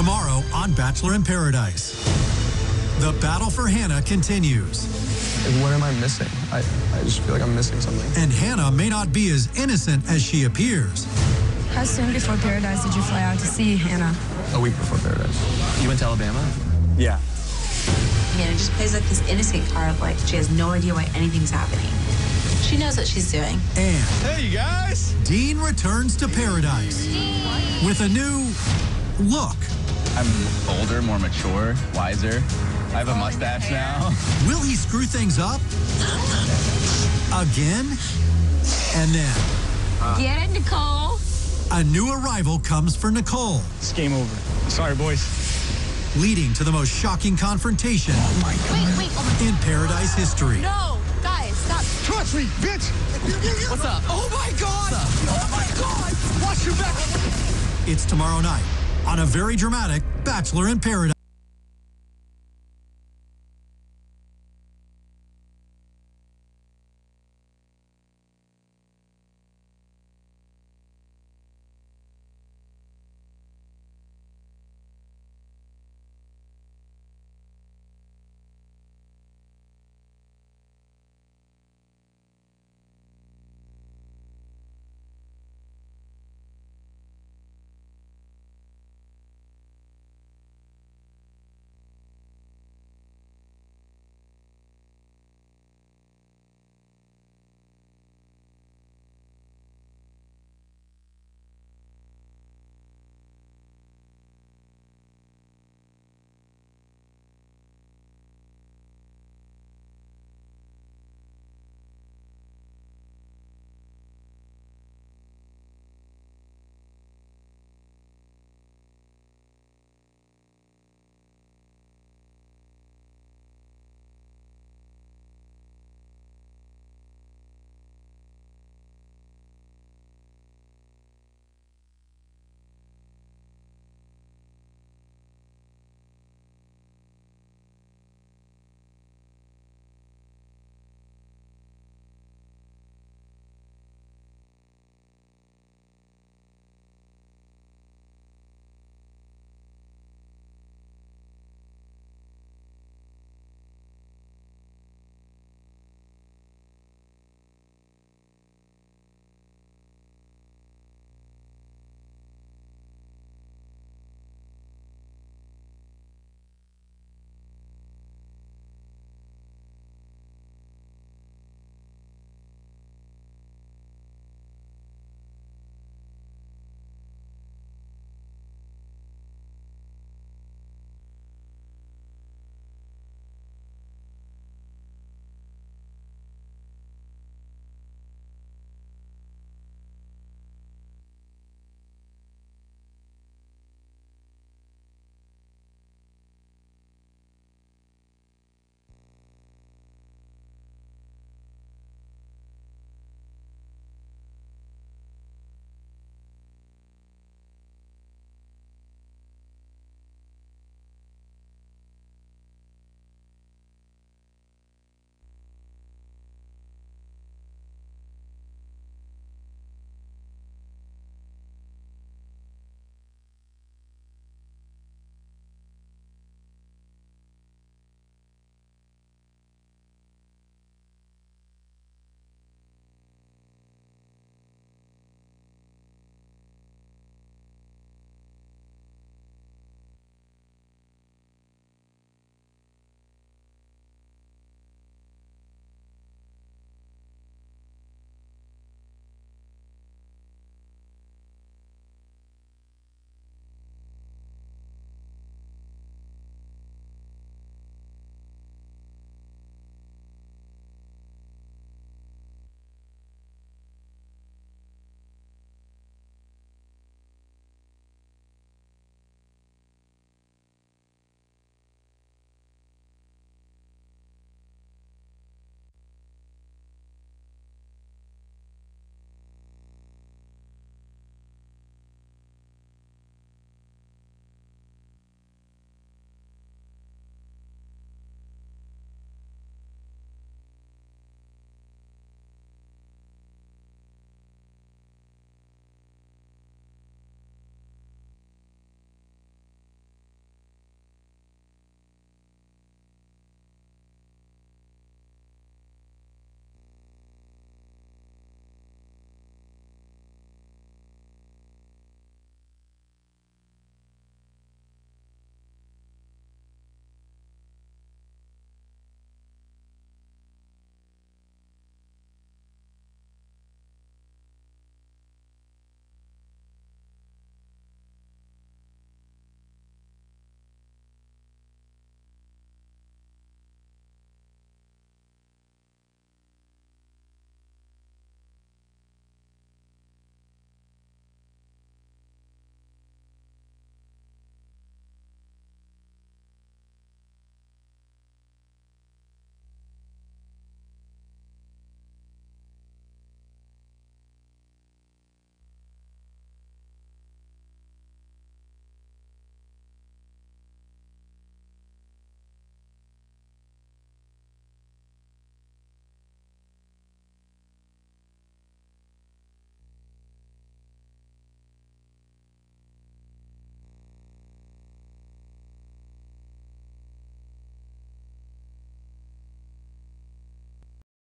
Tomorrow on Bachelor in Paradise, the battle for Hannah continues. And what am I missing? I just feel like I'm missing something. And Hannah may not be as innocent as she appears. How soon before Paradise did you fly out to see Hannah? A week before Paradise. You went to Alabama? Yeah. Hannah just plays like this innocent card, like she has no idea why anything's happening. She knows what she's doing. And hey, you guys! Dean returns to Paradise with a new look. I'm older, more mature, wiser. I have a mustache now. Will he screw things up again? And then, get it, Nicole. A new arrival comes for Nicole. It's game over. Sorry, boys. Leading to the most shocking confrontation in Paradise history. No, guys, stop. Trust me, bitch. What's up? Oh my God! Oh my God! Watch your back. It's tomorrow night on a very dramatic Bachelor in Paradise.